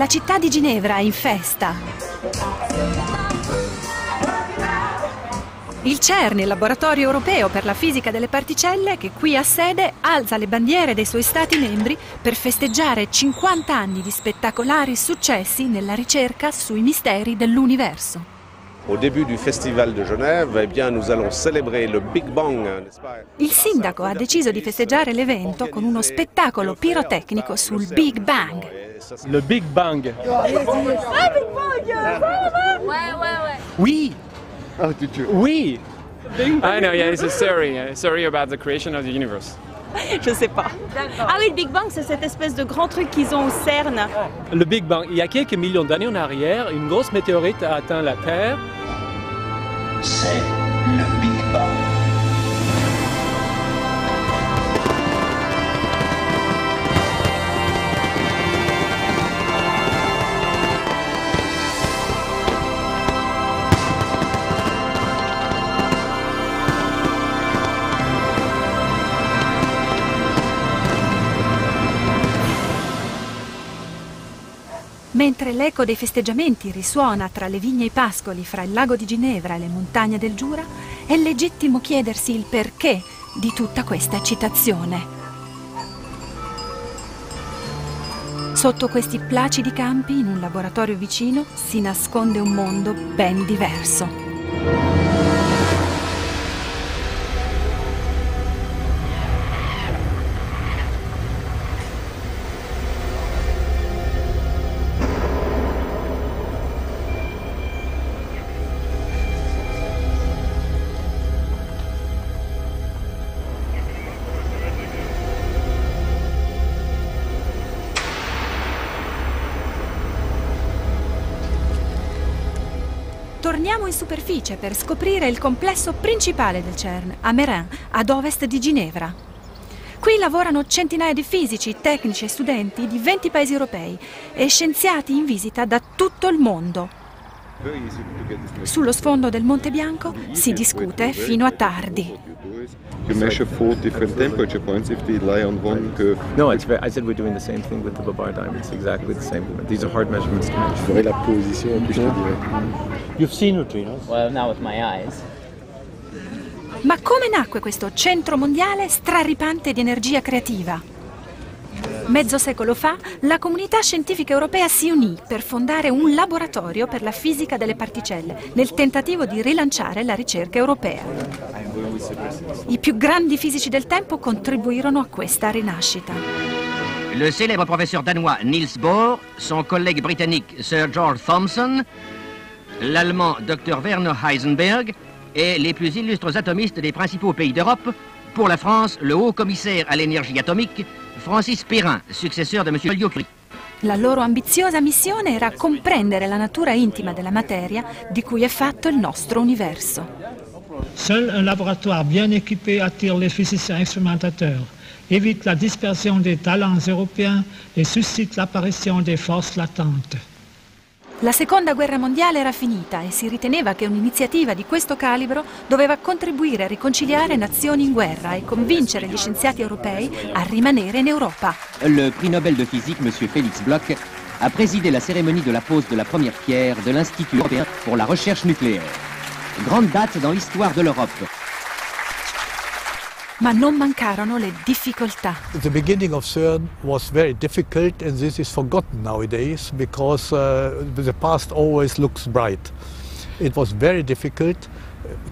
La città di Ginevra è in festa. Il CERN, il laboratorio europeo per la fisica delle particelle, che qui ha sede, alza le bandiere dei suoi stati membri per festeggiare 50 anni di spettacolari successi nella ricerca sui misteri dell'universo. Au début du festival de Genève, eh bien, nous allons célébrer le Big Bang. Il sindaco ha deciso di festeggiare l'evento con uno spettacolo pirotecnico sul Big Bang. Le Big Bang. Oui. Oui. I know, yeah, it's a story about the creation of the universe. Je sais pas. Ah oui, le Big Bang, c'est cette espèce de grand truc qu'ils ont au CERN. Le Big Bang, il y a quelques millions d'années en arrière, une grosse météorite a atteint la Terre. C'est le Big Bang. Mentre l'eco dei festeggiamenti risuona tra le vigne e i pascoli, fra il lago di Ginevra e le montagne del Giura, è legittimo chiedersi il perché di tutta questa eccitazione. Sotto questi placidi campi, in un laboratorio vicino, si nasconde un mondo ben diverso. Torniamo in superficie per scoprire il complesso principale del CERN, a Meyrin, ad ovest di Ginevra. Qui lavorano centinaia di fisici, tecnici e studenti di 20 paesi europei e scienziati in visita da tutto il mondo. Sullo sfondo del Monte Bianco si discute fino a tardi. You measure 4 different temperature points if they lie on one curve. No, I said we're doing the same thing with the Babar diamonds, exactly the same. These are hard measurements to make. Farei la posizione più stabile. You've seen neutrinos? Well, now with my eyes. Ma come nacque questo centro mondiale straripante di energia creativa? Mezzo secolo fa la comunità scientifica europea si unì per fondare un laboratorio per la fisica delle particelle nel tentativo di rilanciare la ricerca europea. I più grandi fisici del tempo contribuirono a questa rinascita. Il celebre professor danois Niels Bohr, son collègue britannique Sir George Thomson, l'allemand Dr. Werner Heisenberg et les plus illustres atomistes des principaux pays d'Europe, pour la France, le haut commissaire à l'énergie atomique, Francis Perrin, successeur de M. Liocurie. La loro ambiziosa missione era comprendere la natura intima della materia di cui è fatto il nostro universo. Seul un laboratoire bien équipé attire les physiciens expérimentateurs, évite la dispersion des talents européens et suscite l'apparition des forces latentes. La seconda guerra mondiale era finita e si riteneva che un'iniziativa di questo calibro doveva contribuire a riconciliare nazioni in guerra e convincere gli scienziati europei a rimanere in Europa. Il prix Nobel de physique, M. Félix Bloch, a présidé la cérémonie de la pose de la première pierre de l'Institut européen pour la recherche nucléaire. Grande date dans l'histoire de l'Europe. Ma non mancarono le difficoltà. The beginning of CERN was very difficult and this is forgotten nowadays because the past always looks bright. It was very difficult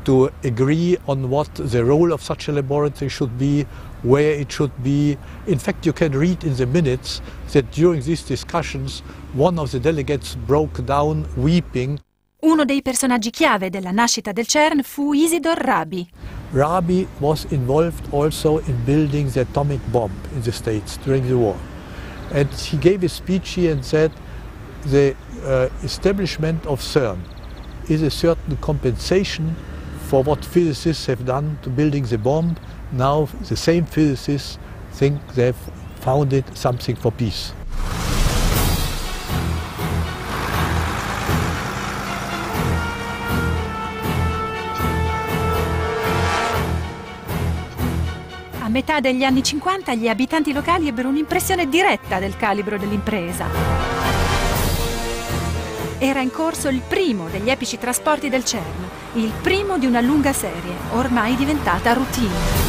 to agree on what the role of such a laboratory should be, where it should be. In fact, you can read in the minutes that during these discussions one of the delegates broke down weeping. Uno dei personaggi chiave della nascita del CERN fu Isidor Rabi. Rabi was involved also in building the atomic bomb in the States during the war. And he gave a speech here and said the establishment of CERN is a certain compensation for what physicists have done to building the bomb. Now the same physicists think they've founded something for peace. A metà degli anni 50 gli abitanti locali ebbero un'impressione diretta del calibro dell'impresa. era in corso il primo degli epici trasporti del CERN, il primo di una lunga serie, ormai diventata routine.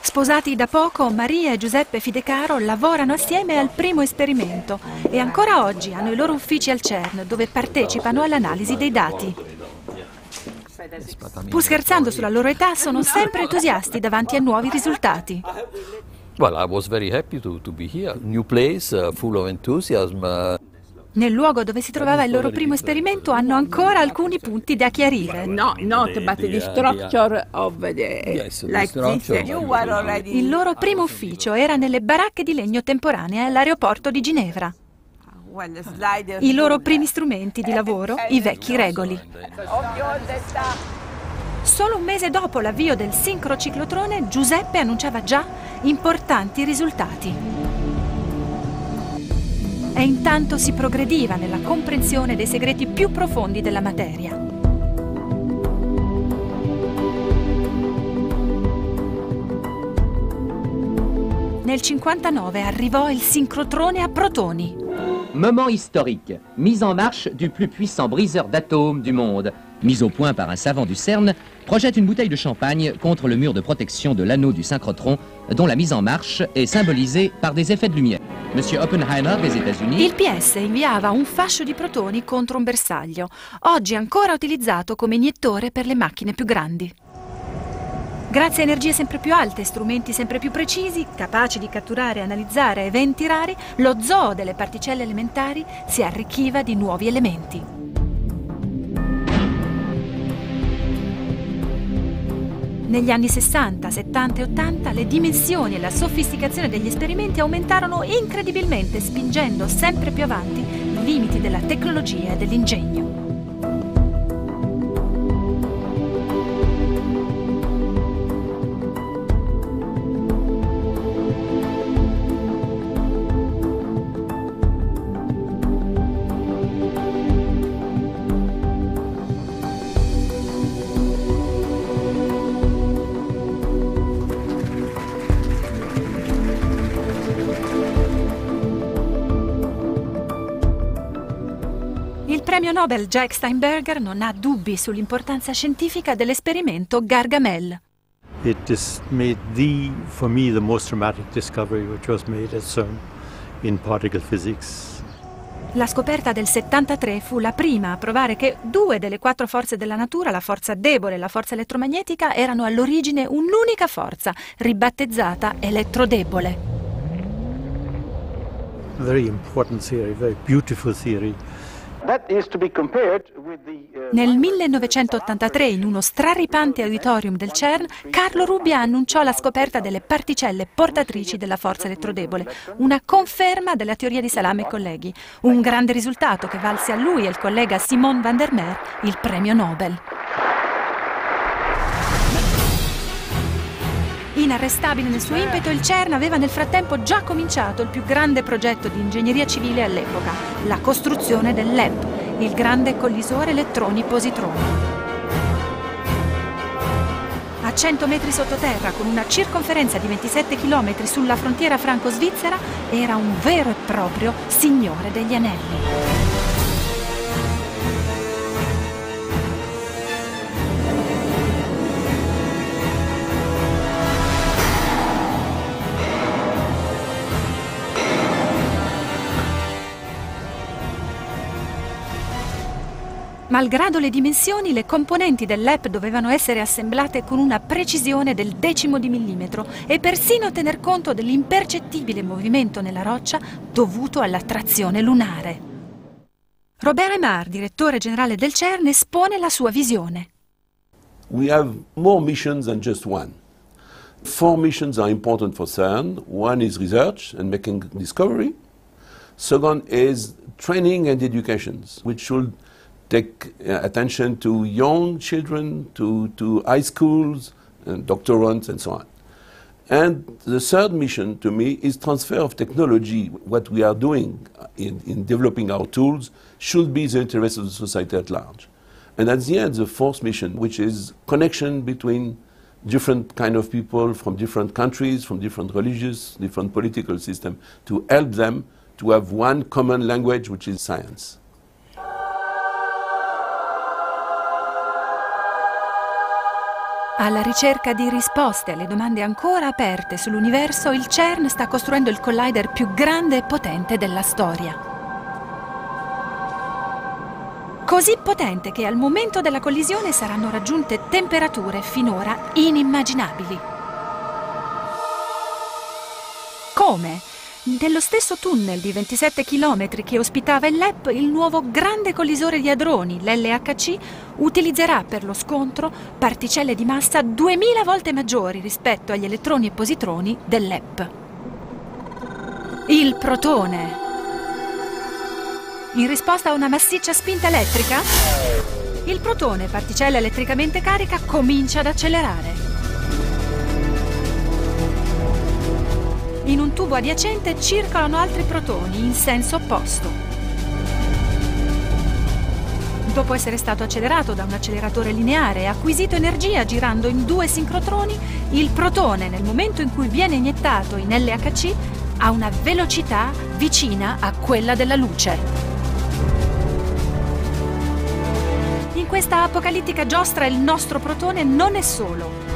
Sposati da poco, Maria e Giuseppe Fidecaro lavorano assieme al primo esperimento e ancora oggi hanno i loro uffici al CERN, dove partecipano all'analisi dei dati. Pur scherzando sulla loro età, sono sempre entusiasti davanti a nuovi risultati. Nel luogo dove si trovava il loro primo esperimento hanno ancora alcuni punti da chiarire. No, not but the structure of the... Yes, like the structure. Il loro primo ufficio era nelle baracche di legno temporanee all'aeroporto di Ginevra. I loro primi strumenti di lavoro, i vecchi regoli. Solo un mese dopo l'avvio del sincrociclotrone, Giuseppe annunciava già importanti risultati. E intanto si progrediva nella comprensione dei segreti più profondi della materia. Nel 59 arrivò il sincrotrone a protoni. Moment historique, mise en marche du plus puissant briseur d'atomes du monde. Mise au point par un savant du CERN, projette une bouteille de champagne contre le mur de protection de l'anneau du synchrotron, dont la mise en marche est symbolisée par des effets de lumière. Monsieur Oppenheimer degli Stati Uniti. Il PS inviava un fascio di protoni contro un bersaglio, oggi ancora utilizzato come iniettore per le macchine più grandi. Grazie a energie sempre più alte e strumenti sempre più precisi, capaci di catturare e analizzare eventi rari, lo zoo delle particelle elementari si arricchiva di nuovi elementi. Negli anni 60, 70 e 80 le dimensioni e la sofisticazione degli esperimenti aumentarono incredibilmente, spingendo sempre più avanti i limiti della tecnologia e dell'ingegno. Il premio Nobel Jack Steinberger non ha dubbi sull'importanza scientifica dell'esperimento Gargamel. La scoperta del 73 fu la prima a provare che due delle quattro forze della natura, la forza debole e la forza elettromagnetica, erano all'origine un'unica forza, ribattezzata elettrodebole. Very important theory, very beautiful theory. Nel 1983, in uno straripante auditorium del CERN, Carlo Rubbia annunciò la scoperta delle particelle portatrici della forza elettrodebole, una conferma della teoria di Salam e colleghi, un grande risultato che valse a lui e al collega Simon van der Meer il premio Nobel. Inarrestabile nel suo impeto, il CERN aveva nel frattempo già cominciato il più grande progetto di ingegneria civile all'epoca, la costruzione del LEP, il grande collisore elettroni-positroni. A 100 metri sottoterra, con una circonferenza di 27 km sulla frontiera franco-svizzera, era un vero e proprio Signore degli Anelli. Malgrado le dimensioni, le componenti del LEP dovevano essere assemblate con una precisione del 1/10 di millimetro e persino tener conto dell'impercettibile movimento nella roccia dovuto alla trazione lunare. Robert Emar, direttore generale del CERN, espone la sua visione. We have more missions than just one. Four missions are important for CERN. One is research and making discovery. Second is training and education, which should take attention to young children, to high schools, and doctorants, and so on. And the third mission, to me, is transfer of technology. What we are doing in developing our tools should be the interest of the society at large. And at the end, the fourth mission, which is connection between different kind of people from different countries, from different religious, different political systems, to help them to have one common language, which is science. Alla ricerca di risposte alle domande ancora aperte sull'universo, il CERN sta costruendo il collider più grande e potente della storia. Così potente che al momento della collisione saranno raggiunte temperature finora inimmaginabili. Come? Nello stesso tunnel di 27 chilometri che ospitava il LEP, il nuovo grande collisore di hadroni, l'LHC, utilizzerà per lo scontro particelle di massa 2000 volte maggiori rispetto agli elettroni e positroni del LEP. Il protone, in risposta a una massiccia spinta elettrica, il protone, particella elettricamente carica, comincia ad accelerare. In un tubo adiacente circolano altri protoni in senso opposto. Dopo essere stato accelerato da un acceleratore lineare e acquisito energia girando in due sincrotroni, il protone, nel momento in cui viene iniettato in LHC, ha una velocità vicina a quella della luce. In questa apocalittica giostra il nostro protone non è solo.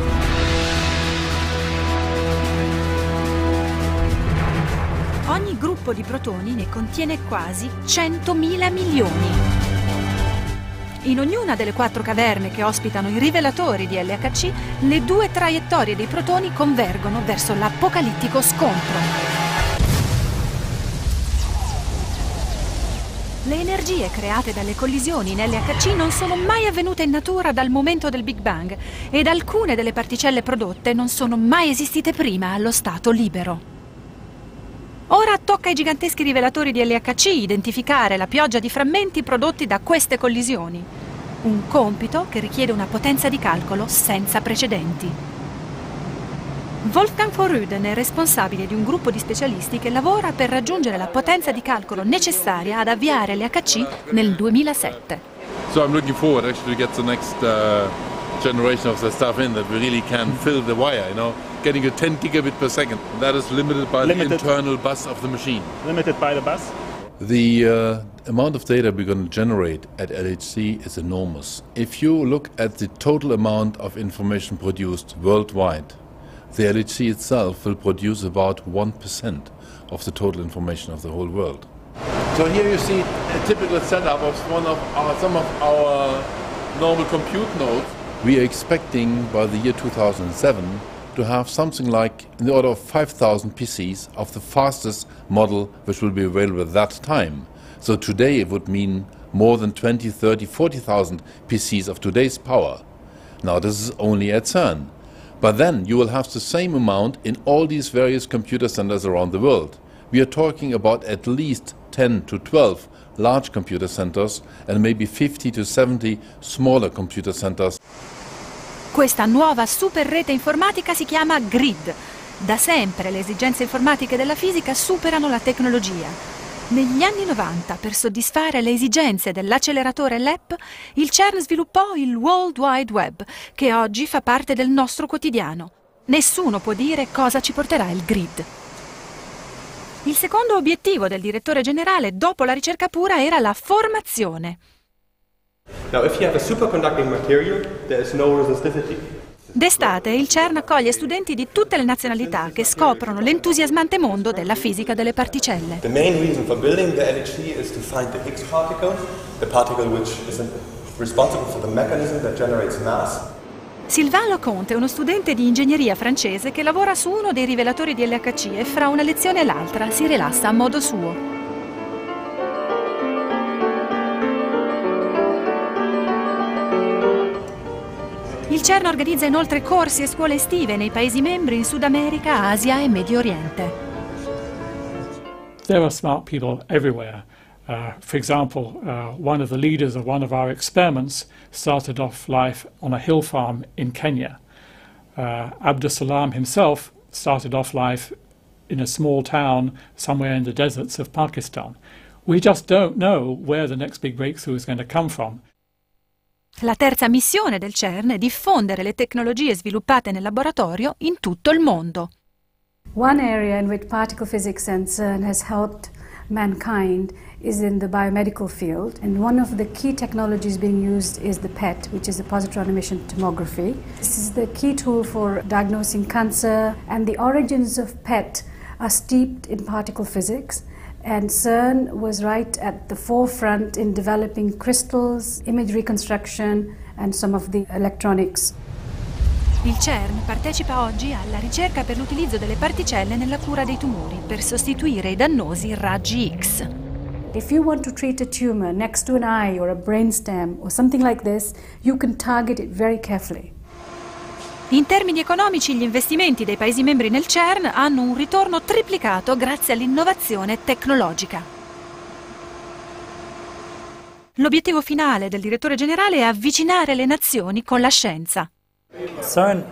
Ogni gruppo di protoni ne contiene quasi 100.000 milioni. In ognuna delle quattro caverne che ospitano i rivelatori di LHC, le due traiettorie dei protoni convergono verso l'apocalittico scontro. Le energie create dalle collisioni in LHC non sono mai avvenute in natura dal momento del Big Bang ed alcune delle particelle prodotte non sono mai esistite prima allo stato libero. Ora tocca ai giganteschi rivelatori di LHC identificare la pioggia di frammenti prodotti da queste collisioni. Un compito che richiede una potenza di calcolo senza precedenti. Wolfgang von Rüden è responsabile di un gruppo di specialisti che lavora per raggiungere la potenza di calcolo necessaria ad avviare LHC nel 2007. So I'm looking forward actually to get the next generation of the stuff in that we really can fill the wire, you know. Getting a 10 gigabit per second. That is limited by the internal bus of the machine. Limited by the bus? The amount of data we're going to generate at LHC is enormous. If you look at the total amount of information produced worldwide, the LHC itself will produce about 1% of the total information of the whole world. So here you see a typical setup of some of our normal compute nodes. We are expecting by the year 2007 to have something like in the order of 5,000 PCs of the fastest model which will be available at that time. So today it would mean more than 20, 30, 40,000 PCs of today's power. Now this is only at CERN. But then you will have the same amount in all these various computer centers around the world. We are talking about at least 10 to 12 large computer centers and maybe 50 to 70 smaller computer centers. Questa nuova super rete informatica si chiama GRID. Da sempre le esigenze informatiche della fisica superano la tecnologia. Negli anni 90, per soddisfare le esigenze dell'acceleratore LEP, il CERN sviluppò il World Wide Web, che oggi fa parte del nostro quotidiano. Nessuno può dire cosa ci porterà il GRID. Il secondo obiettivo del direttore generale dopo la ricerca pura era la formazione. Now, if you have a superconducting material, there is no resistivity. D'estate il CERN accoglie studenti di tutte le nazionalità che scoprono l'entusiasmante mondo della fisica delle particelle. The main reason for building the LHC is to find the Higgs particle, the particle which is responsible for the mechanism that generates mass. Sylvain Laconte è uno studente di ingegneria francese che lavora su uno dei rivelatori di LHC e fra una lezione e l'altra si rilassa a modo suo. Il CERN organizza inoltre corsi e scuole estive nei Paesi membri in Sud America, Asia e Medio Oriente. There are smart people everywhere. For example, one of the leaders of one of our experiments started off life on a hill farm in Kenya. Abdus Salam himself started off life in a small town somewhere in the deserts of Pakistan. We just don't know where the next big breakthrough is going to come from. La terza missione del CERN è diffondere le tecnologie sviluppate nel laboratorio in tutto il mondo. One area in which particle physics and CERN has helped mankind is in the biomedical field, and one of the key technologies being used is the PET, which is the positron emission tomography. This is the key tool for diagnosing cancer, and the origins of PET are steeped in particle physics, and CERN was right at the forefront in developing crystals, image reconstruction, and some of the electronics. Il CERN partecipa oggi alla ricerca per l'utilizzo delle particelle nella cura dei tumori per sostituire i dannosi raggi X. If you want to treat a tumor next to an eye or a brain stem or something like this, you can target it very carefully. In termini economici, gli investimenti dei Paesi membri nel CERN hanno un ritorno triplicato grazie all'innovazione tecnologica. L'obiettivo finale del direttore generale è avvicinare le nazioni con la scienza. CERN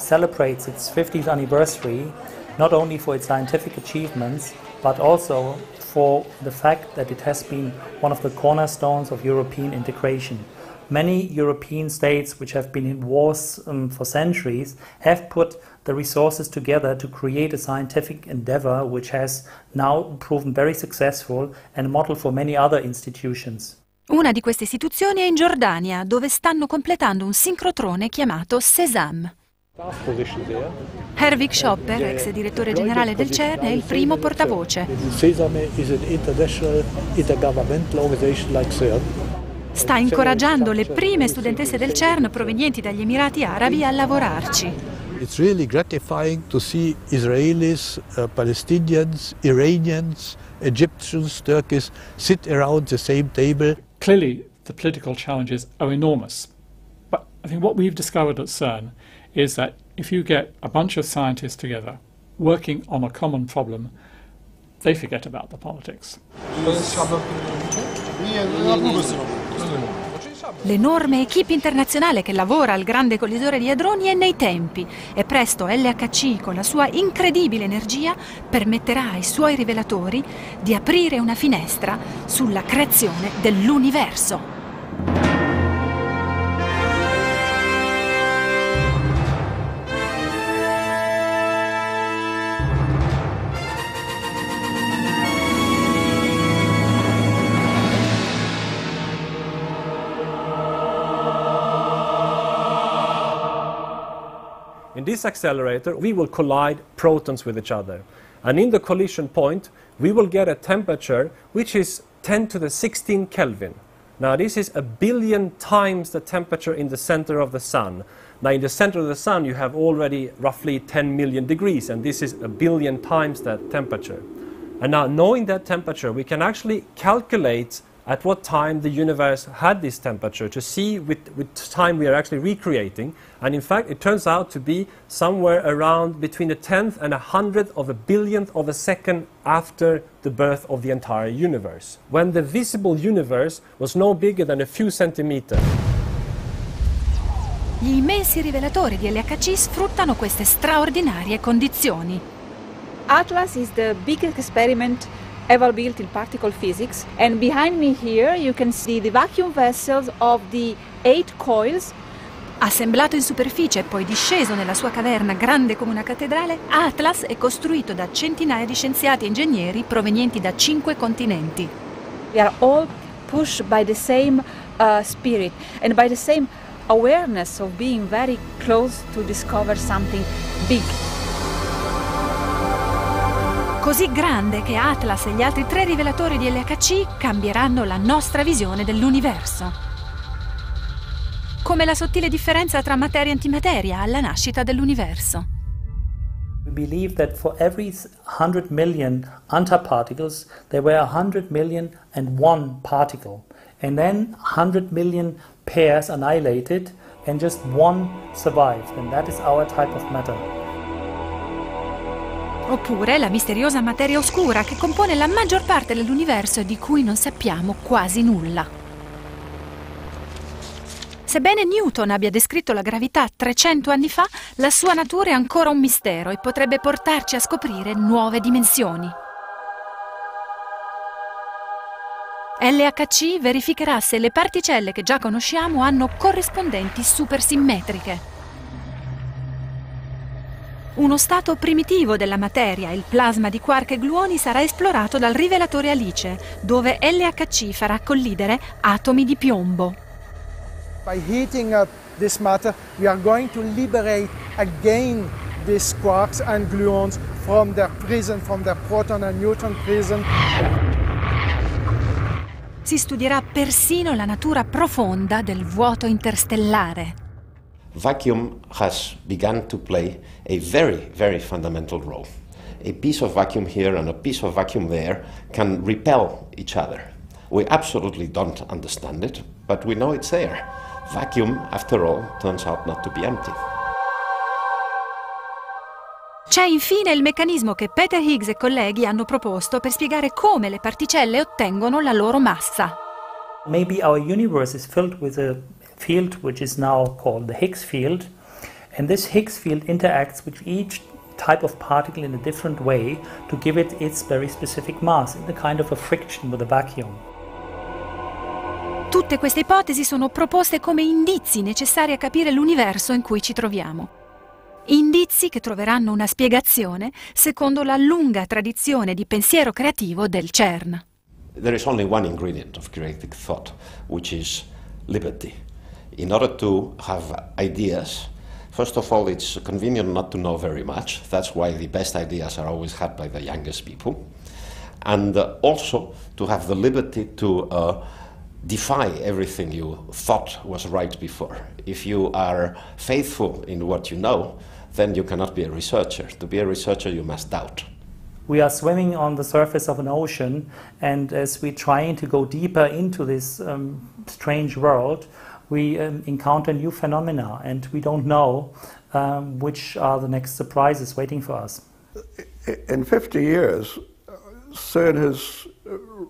celebrates its 50th anniversary not only for its scientific achievements but also for the fact that it has been one of the cornerstones of European integration. Many European states which have been in wars for centuries have put the resources together to create a scientific endeavor which has now proven very successful and a model for many other institutions. Una di queste istituzioni è in Giordania, dove stanno completando un sincrotrone chiamato CESAM. Herwig Schopper, ex direttore generale del CERN, è il primo portavoce. Sta incoraggiando le prime studentesse del CERN provenienti dagli Emirati Arabi a lavorarci. It's really gratifying to see Israelis, Palestinians, Iranians, Egyptians, Turkish sit around the same table. Clearly, the political challenges are enormous, but I think what we've discovered at CERN is that if you get a bunch of scientists together working on a common problem, they forget about the politics. L'enorme equipe internazionale che lavora al grande collidore di hadroni è nei tempi e presto LHC, con la sua incredibile energia, permetterà ai suoi rivelatori di aprire una finestra sulla creazione dell'universo. In this accelerator, we will collide protons with each other. And in the collision point, we will get a temperature which is 10 to the 16 Kelvin. Now, this is 1 billion times the temperature in the center of the sun. Now, in the center of the sun, you have already roughly 10 million degrees, and this is 1 billion times that temperature. And now, knowing that temperature, we can actually calculate at what time the universe had this temperature, to see with time we are actually recreating. And in fact, it turns out to be somewhere around between a 10th and a 100th of a billionth of a second after the birth of the entire universe, when the visible universe was no bigger than a few centimeters. Gli immensi rivelatori di LHC sfruttano queste straordinarie condizioni. ATLAS is the biggest experiment ever built in particle physics, and behind me here you can see the vacuum vessels of the 8 coils. Assemblato in superficie e poi disceso nella sua caverna grande come una cattedrale, Atlas è costruito da centinaia di scienziati e ingegneri provenienti da 5 continenti. We are all pushed by the same spirit and by the same awareness of being very close to discover something big. Così grande che Atlas e gli altri 3 rivelatori di LHC cambieranno la nostra visione dell'universo. Come la sottile differenza tra materia e antimateria alla nascita dell'universo. We believe that for every 100 million Anta particles there were 100 million and one particle, and then 100 million pairs annihilated and just one survived, and that is our type of matter. Oppure la misteriosa materia oscura che compone la maggior parte dell'universo e di cui non sappiamo quasi nulla. Sebbene Newton abbia descritto la gravità 300 anni fa, la sua natura è ancora un mistero e potrebbe portarci a scoprire nuove dimensioni. LHC verificherà se le particelle che già conosciamo hanno corrispondenti supersimmetriche. Uno stato primitivo della materia, il plasma di quark e gluoni, sarà esplorato dal rivelatore Alice, dove LHC farà collidere atomi di piombo. By heating up this matter, we are going to liberate again these quarks and gluons from their prison, from their proton and neutron prison. Si studierà persino la natura profonda del vuoto interstellare. Vacuum has begun to play a very fundamental role. A piece of vacuum here and a piece of vacuum there can repel each other. We absolutely don't understand it, but we know it's there. Vacuum, after all, turns out not to be empty. C'è infine il meccanismo che Peter Higgs e colleghi hanno proposto per spiegare come le particelle ottengono la loro massa. Maybe our universe is filled with a field which is now called the Higgs field, and this Higgs field interacts with each type of particle in a different way to give it its very specific mass in a kind of a friction with a vacuum. Tutte queste ipotesi sono proposte come indizi necessari a capire l'universo in cui ci troviamo. Indizi che troveranno una spiegazione secondo la lunga tradizione di pensiero creativo del CERN. There is only one ingredient of creative thought, which is liberty. In order to have ideas, first of all, it's convenient not to know very much. That's why the best ideas are always had by the youngest people. And also to have the liberty to defy everything you thought was right before. If you are faithful in what you know, then you cannot be a researcher. To be a researcher, you must doubt. We are swimming on the surface of an ocean, and as we're trying to go deeper into this strange world, we encounter new phenomena, and we don't know which are the next surprises waiting for us. In 50 years, CERN has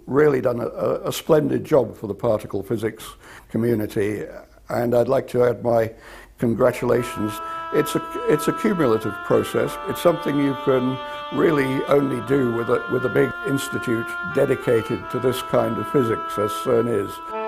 really done a splendid job for the particle physics community, and I'd like to add my congratulations. It's a cumulative process. It's something you can really only do with a big institute dedicated to this kind of physics, as CERN is.